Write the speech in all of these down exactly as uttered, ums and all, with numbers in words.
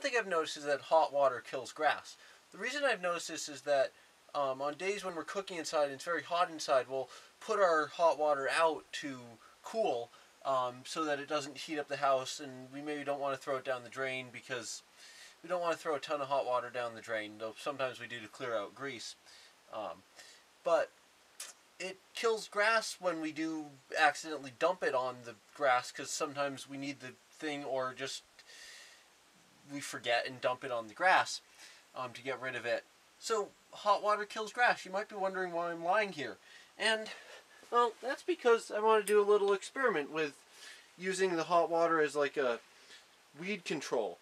one thing I've noticed is that hot water kills grass. The reason I've noticed this is that um, on days when we're cooking inside and it's very hot inside, we'll put our hot water out to cool um, so that it doesn't heat up the house, and we maybe don't want to throw it down the drain because we don't want to throw a ton of hot water down the drain, though sometimes we do to clear out grease. Um, but it kills grass when we do accidentally dump it on the grass, because sometimes we need the thing or just we forget and dump it on the grass um, to get rid of it. So hot water kills grass. You might be wondering why I'm lying here. And, well, that's because I want to do a little experiment with using the hot water as like a weed control.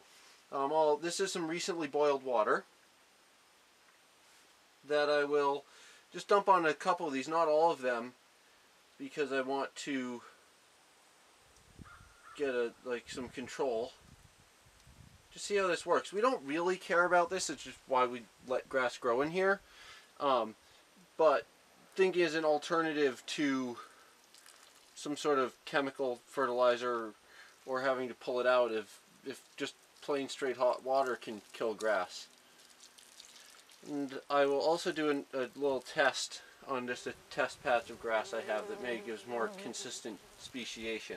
Um, I'll, this is some recently boiled water that I will just dump on a couple of these, not all of them, because I want to get a like some control. Just see how this works. We don't really care about this, it's just why we let grass grow in here. Um, but think is an alternative to some sort of chemical fertilizer or having to pull it out if if just plain straight hot water can kill grass. And I will also do an, a little test on just a test patch of grass I have that may gives more consistent speciation.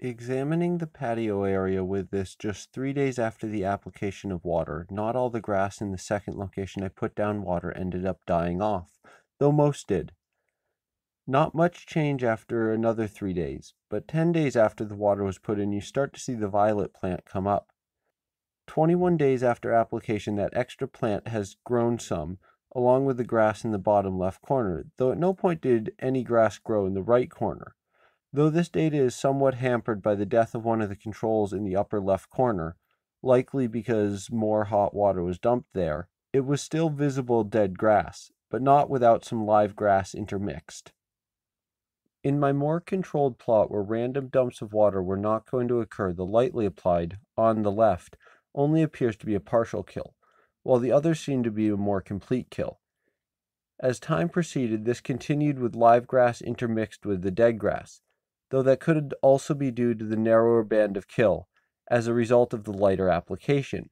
Examining the patio area with this just three days after the application of water, not all the grass in the second location I put down water ended up dying off, though most did. Not much change after another three days, but ten days after the water was put in, you start to see the violet plant come up. twenty-one days after application, that extra plant has grown some, along with the grass in the bottom left corner, though at no point did any grass grow in the right corner. Though this data is somewhat hampered by the death of one of the controls in the upper left corner, likely because more hot water was dumped there, it was still visible dead grass, but not without some live grass intermixed. In my more controlled plot where random dumps of water were not going to occur, the lightly applied, on the left, only appears to be a partial kill, while the others seem to be a more complete kill. As time proceeded, this continued with live grass intermixed with the dead grass, though that could also be due to the narrower band of kill, as a result of the lighter application.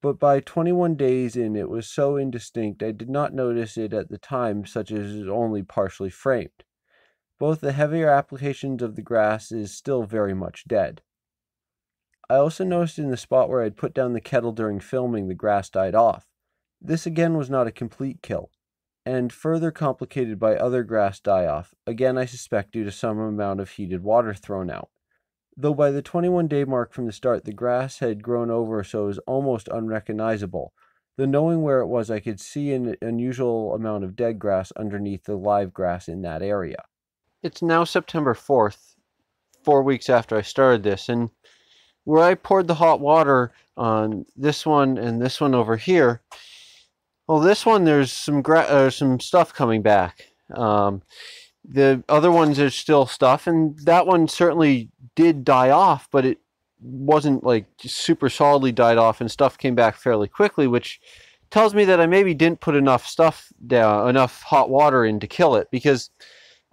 But by twenty-one days in, it was so indistinct I did not notice it at the time, such as it is only partially framed. Both the heavier applications of the grass is still very much dead. I also noticed in the spot where I had put down the kettle during filming, the grass died off. This again was not a complete kill, and further complicated by other grass die-off, again I suspect due to some amount of heated water thrown out. Though by the twenty-one day mark from the start, the grass had grown over so it was almost unrecognizable, though knowing where it was I could see an unusual amount of dead grass underneath the live grass in that area. It's now September fourth, four weeks after I started this, and where I poured the hot water on this one and this one over here, well, this one, there's some gra uh, some stuff coming back. Um, the other ones, there's still stuff, and that one certainly did die off, but it wasn't like super solidly died off, and stuff came back fairly quickly, which tells me that I maybe didn't put enough stuff down, enough hot water in to kill it, because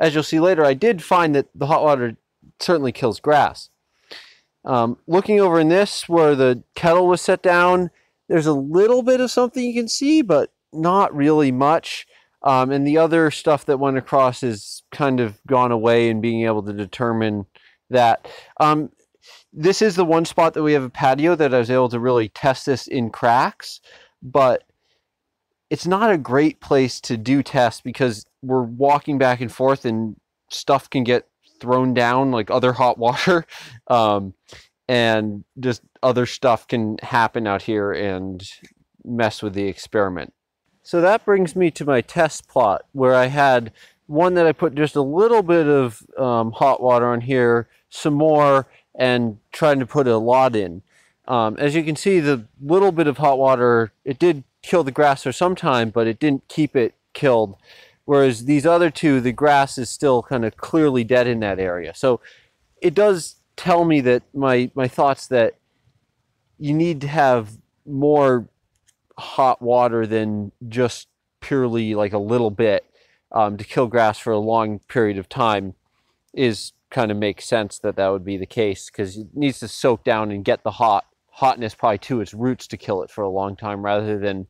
as you'll see later, I did find that the hot water certainly kills grass. Um, looking over in this, where the kettle was set down, there's a little bit of something you can see, but not really much. Um, and the other stuff that went across is kind of gone away, and being able to determine that. Um, this is the one spot that we have a patio that I was able to really test this in cracks, but it's not a great place to do tests because we're walking back and forth and stuff can get thrown down like other hot water. Um, and just other stuff can happen out here and mess with the experiment. So that brings me to my test plot, where I had one that I put just a little bit of um, hot water on here, some more, and trying to put a lot in. Um, as you can see, the little bit of hot water, it did kill the grass for some time, but it didn't keep it killed. Whereas these other two, the grass is still kind of clearly dead in that area. So it does tell me that my, my thoughts that you need to have more hot water than just purely like a little bit um, to kill grass for a long period of time is kind of makes sense that that would be the case, because it needs to soak down and get the hot hotness probably to its roots to kill it for a long time, rather than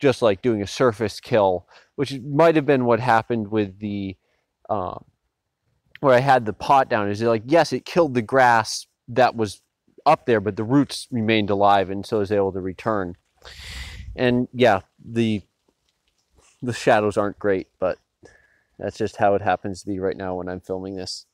just like doing a surface kill, which might have been what happened with the um, where I had the pot down. Is it like, yes, it killed the grass that was up there, but the roots remained alive and so is able to return. And yeah, the the shadows aren't great, but that's just how it happens to be right now when I'm filming this.